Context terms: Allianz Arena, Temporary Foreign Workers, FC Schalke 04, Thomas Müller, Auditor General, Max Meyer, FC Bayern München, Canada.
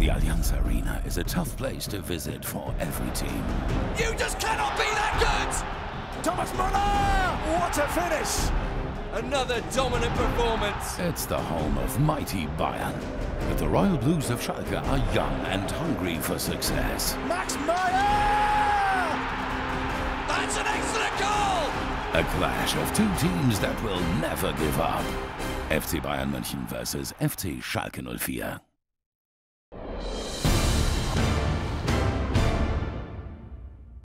The Allianz Arena is a tough place to visit for every team. You just cannot be that good! Thomas Müller! What a finish! Another dominant performance. It's the home of mighty Bayern. But the Royal Blues of Schalke are young and hungry for success. Max Meyer! That's an excellent goal! A clash of two teams that will never give up. FC Bayern München versus FC Schalke 04.